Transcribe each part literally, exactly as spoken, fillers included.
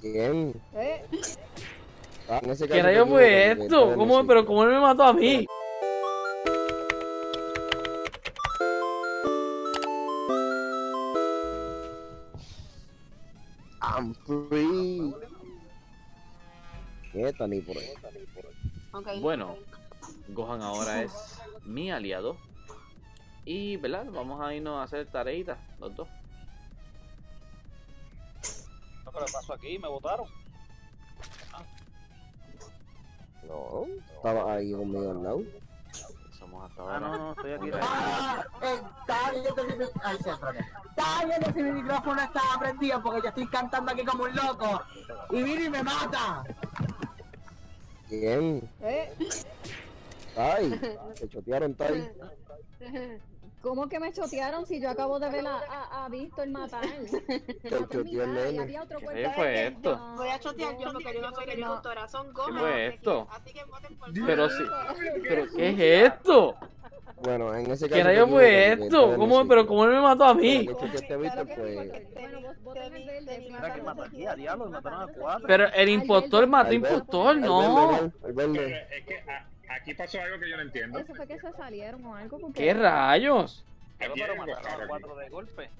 ¿Quién? ¿Eh? Ah, en ese caso, ¿qué rayo fue esto? ¿Cómo? ¿Pero cómo él me mató a mí? I'm free. Esta ni por ahí. Okay. Bueno, Gohan ahora es mi aliado. Y, ¿verdad? Vamos a irnos a hacer tareitas, los dos. No, pero pasó aquí, me botaron. Ah. No, estaba ahí conmigo al lado. Somos hasta ahora. Ah, no, no, estoy aquí. Ah, está bien, si mi micrófono está prendido porque yo estoy cantando aquí como un loco. Y viene y me mata. ¿Quién? ¿Eh? Ay, se chotearon, Tai. ¿Cómo que me chotearon si yo acabo de ver a, a, a Víctor matar? Te choteó el nene. ¿Qué fue esto? No. Voy a chotear yo porque yo no soy agricultora, son gomas. ¿Qué fue esto? Así que voten por... Pero sí, ¿pero qué es esto? Bueno, en ese caso... ¿Qué rayo fue esto? ¿Cómo? ¿Pero cómo él me mató a mí? Pero el impostor mató impostor, no. Aquí pasó algo que yo no entiendo. Eso fue que se salieron o algo. Porque... ¿Qué rayos? Aquí pero mataron a cuatro de golpe.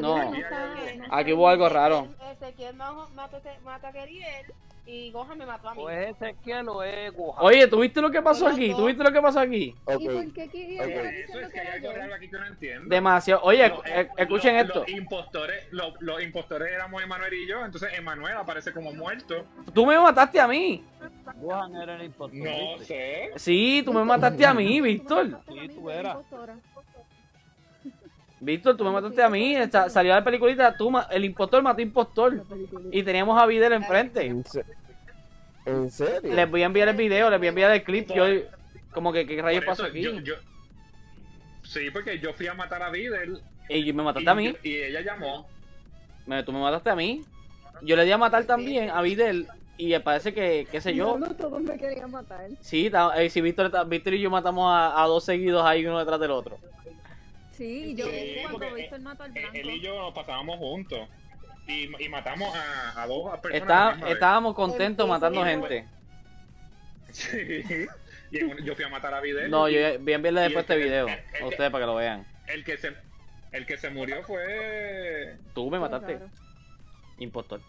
No, aquí, no aquí hubo algo raro. Ezequiel mató a Keriel y Gohan me mató a mí. Pues Ezequiel o es Gohan. Oye, ¿tú viste lo que pasó aquí? ¿Tú viste lo que pasó aquí? Okay. ¿Y por qué Keriel? Okay. Eso es que hay algo raro aquí que no entiendo. Demasiado. Oye, los, eh, escuchen los, esto. Los impostores, los, los impostores éramos Emanuel y yo, entonces Emanuel aparece como muerto. Tú me mataste a mí. Gohan era el impostor. No sé. Sí, tú me mataste a mí, Víctor. Sí, tú eras. Víctor, tú me mataste a mí, salió la peliculita, tú, el impostor mató impostor y teníamos a Videl enfrente. ¿En serio? Les voy a enviar el video, les voy a enviar el clip, yo como que qué rayos pasó aquí. Yo, yo... Sí, porque yo fui a matar a Videl. Y me mataste y, a mí. Y ella llamó. Me, tú me mataste a mí. Yo le di a matar también a Videl y parece que, qué sé yo. No, no, todos me querían matar. Sí, eh, sí Víctor, Víctor y yo matamos a, a dos seguidos ahí uno detrás del otro. Sí, yo sí, cuando Víctor mató al blanco. Él y yo nos pasábamos juntos y, y matamos a, a dos personas. Está, a estábamos contentos el, matando el, gente. Sí, y el, yo fui a matar a Videl. No, y, yo voy a enviarle después este video el, el, a ustedes para que lo vean. El que se, el que se murió fue... Tú me mataste. Claro. Impostor.